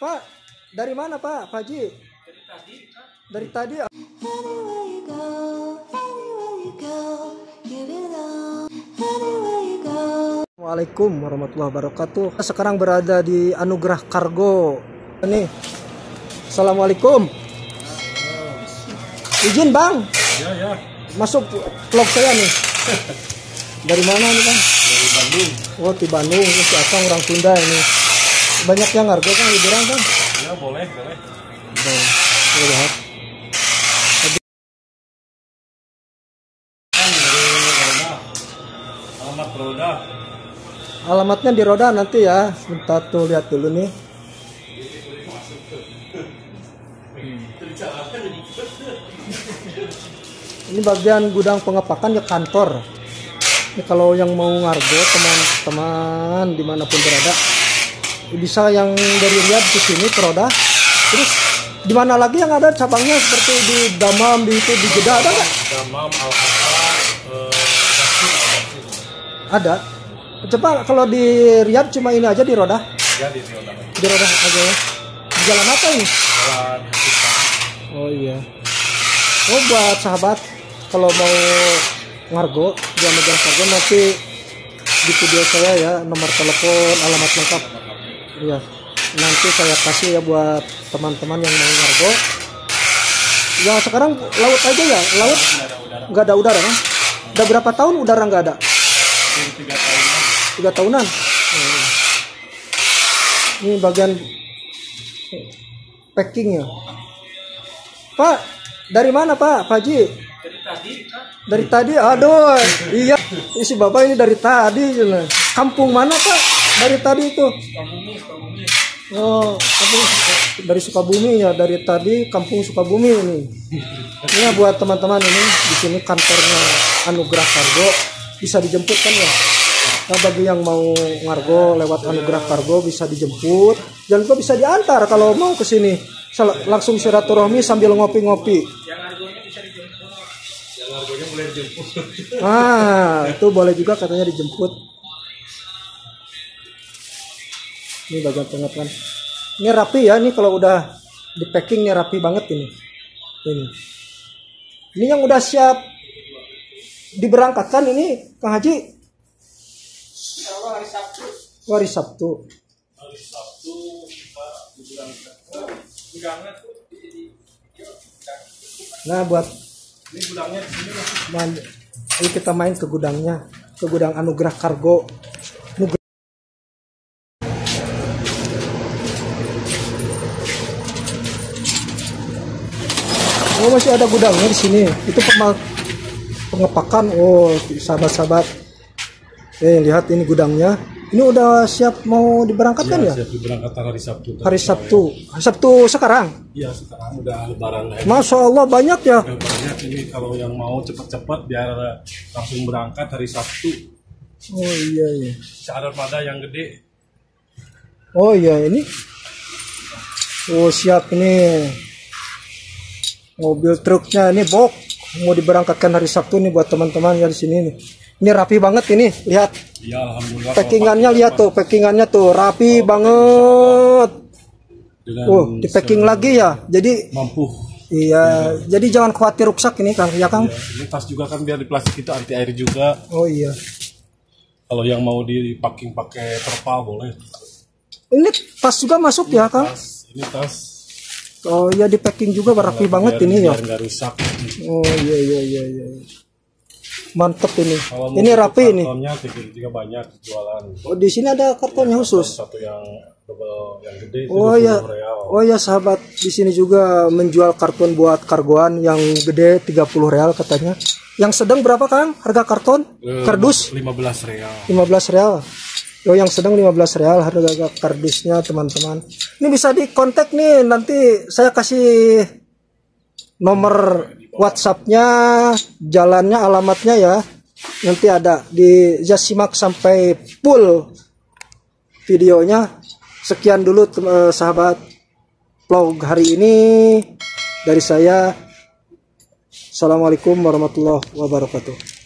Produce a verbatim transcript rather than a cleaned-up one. Pak, dari mana Pak? Pak Haji? Dari tadi. Dari tadi. Assalamualaikum warahmatullahi wabarakatuh. Kita sekarang berada di Anugrah Cargo. Ini. Assalamualaikum. Izin Bang. Ya, ya. Masuk vlog saya nih. Dari mana nih Bang? Dari Bandung. Oh, di Bandung. Ini si Akang orang Sunda ini. Banyak yang harga kan liburan kan? Ya, boleh, boleh. Boleh. Kita lihat. Alamat Rawdha. Alamatnya di Rawdha nanti ya. Bentar tuh lihat dulu nih. Ini bagian gudang pengepakan ya kantor. Ini kalau yang mau ngargo teman-teman dimanapun berada bisa yang dari Riyadh ke sini ke Rawdha. Terus di mana lagi yang ada cabangnya seperti di Dammam, di itu di Jeddah ada nggak? Dammam, eh, ada. Coba kalau di Riyadh cuma ini aja di Rawdha. Ya, di Rawdha. Di Rawdha aja ya. Di jalan apa ini? Jalan Hesipan. Oh iya. Oh buat sahabat. Kalau mau ngargo, jangan megang kargo, nanti di video saya ya, nomor telepon, alamat lengkap. Iya, nanti saya kasih ya buat teman-teman yang mau ngargo. Ya sekarang laut aja ya, laut nggak ada udara kan? Udah berapa tahun udara nggak ada? Tiga tahunan. Tiga tahunan. Ini bagian packingnya. Pak, dari mana Pak? Pak Haji? Dari tadi, Kak. Dari tadi, aduh, iya. Isi bapak ini dari tadi, jelas. Kampung mana Pak? Dari tadi itu? Sukabumi, Sukabumi. Oh, kampung dari Sukabumi ya. Dari tadi kampung Sukabumi ini. Ini ya, buat teman-teman ini di sini kantornya Anugrah Cargo, bisa dijemput kan ya. Nah, bagi yang mau ngargo lewat Anugrah Cargo bisa dijemput. Dan juga bisa diantar kalau mau ke sini. Langsung silaturahmi sambil ngopi-ngopi. Harganya boleh dijemput. Ah, itu boleh juga katanya dijemput. Ini bagian pengepakan. Ini rapi ya, ini kalau udah di packingnya rapi banget ini. Ini. Ini yang udah siap diberangkatkan ini, Kang Haji. Insyaallah hari Sabtu. Oh, hari Sabtu. Hari Sabtu kita diberangkatkan. Gudangnya tuh di nah, buat ini gudangnya di sini main. Ini kita main ke gudangnya, ke gudang Anugrah Cargo. Oh masih ada gudangnya di sini. Itu pengepakan. Oh sahabat-sahabat, eh lihat ini gudangnya. Ini udah siap mau diberangkatkan ya? Ya? Siap diberangkatkan hari Sabtu. Hari Sabtu. Ya. Sabtu sekarang? Iya sekarang udah lebaran lagi. Masya Allah banyak ya? Ya banyak ini kalau yang mau cepat-cepat biar langsung berangkat hari Sabtu. Oh iya iya. Syarat pada yang gede. Oh iya ini. Oh siap ini. Mobil truknya ini box mau diberangkatkan hari Sabtu nih buat teman-teman yang di sini nih. Ini rapi banget ini, lihat. Ya, alhamdulillah. Packingannya lihat tuh, packingannya tuh rapi oh, banget. Oh, di packing lagi ya. Jadi mampu. Iya, ya. Jadi jangan khawatir rusak ini Kang, ya Kang. Ya, ini tas juga kan biar di plastik itu anti air juga. Oh iya. Kalau yang mau di packing pakai terpal boleh. Ini tas juga masuk ini ya, Kang? Tas, ini tas. Oh iya, di packing juga rapi biar, banget biar, ini biar ya. Biar rusak. Oh iya iya iya iya. Mantep ini. Kalau ini rapi ini. Kartonnya tiga banyak jualan. Oh, di sini ada kartonnya ya, khusus. Satu yang double yang gede itu oh ya. Real. Oh ya sahabat, di sini juga menjual karton buat kargoan yang gede tiga puluh real katanya. Yang sedang berapa Kang? Harga karton? Eh, kardus lima belas real. lima belas real. Oh, yang sedang lima belas real harga kardusnya teman-teman. Ini bisa dikontak nih, nanti saya kasih nomor WhatsApp-nya, jalannya, alamatnya ya. Nanti ada di simak sampai full videonya. Sekian dulu eh, sahabat vlog hari ini dari saya. Assalamualaikum warahmatullahi wabarakatuh.